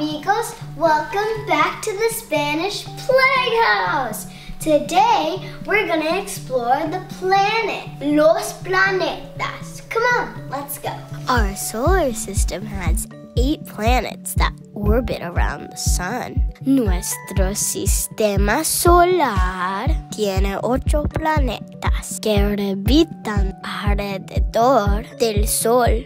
amigos, welcome back to the Spanish Playhouse. Today we're gonna explore the planet, los planetas. Come on, let's go. Our solar system has 8 planets that orbit around the sun. Nuestro sistema solar tiene 8 planetas que orbitan alrededor del sol.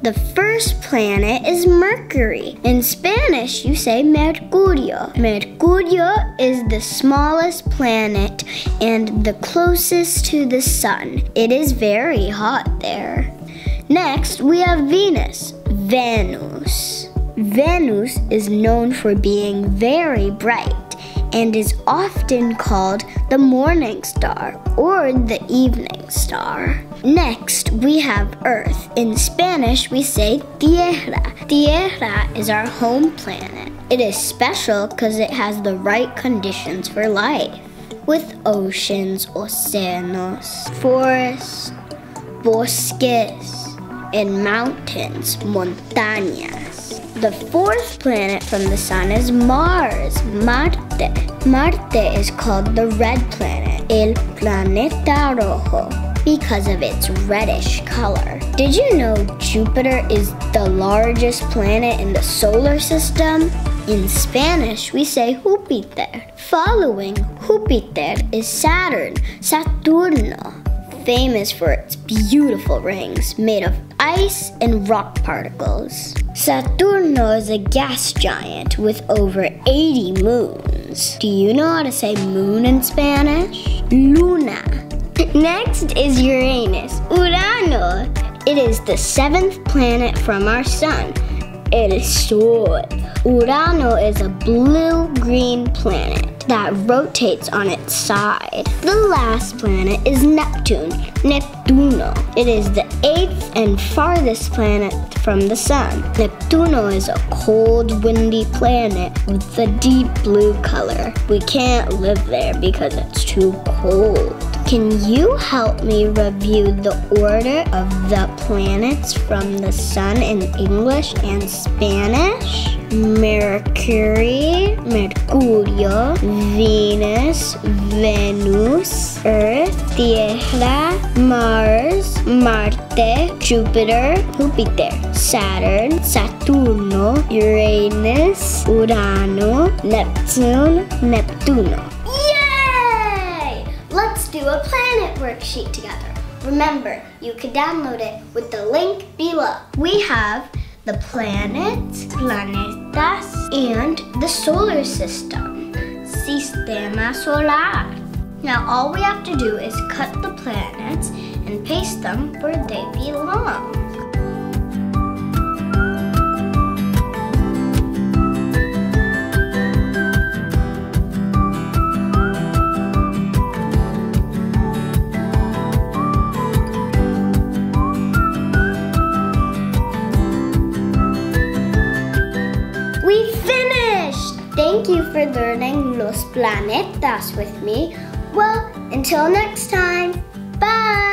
The first planet is Mercury. In Spanish, you say Mercurio. Mercurio is the smallest planet and the closest to the sun. It is very hot there. Next, we have Venus. Venus is known for being very bright and is often called the morning star or the evening star. Next, we have Earth. In Spanish, we say Tierra. Tierra is our home planet. It is special because it has the right conditions for life, with oceans, océanos, forests, bosques, and mountains, montañas. The fourth planet from the sun is Mars, Marte. Marte is called the red planet, el planeta rojo, because of its reddish color. Did you know Jupiter is the largest planet in the solar system? In Spanish, we say Júpiter. Following Júpiter is Saturn, Saturno, famous for its beautiful rings made of ice and rock particles. Saturno is a gas giant with over 80 moons. Do you know how to say moon in Spanish? Luna. Next is Uranus, Urano. It is the 7th planet from our sun, el Sol. Urano is a blue-green planet that rotates on its side. The last planet is Neptune, Neptuno. It is the 8th and farthest planet from the sun. Neptuno is a cold, windy planet with a deep blue color. We can't live there because it's too cold. Can you help me review the order of the planets from the sun in English and Spanish? Mercury, Mercurio, Venus, Venus, Earth, Tierra, Mars, Marte, Jupiter, Júpiter, Saturn, Saturno, Uranus, Urano, Neptune, Neptuno. Yay! Let's do a planet worksheet together. Remember, you can download it with the link below. We have the planets, planetas, and the solar system, sistema solar. Now all we have to do is cut the planets and paste them where they belong. Thank you for learning los planetas with me. Well, until next time, bye!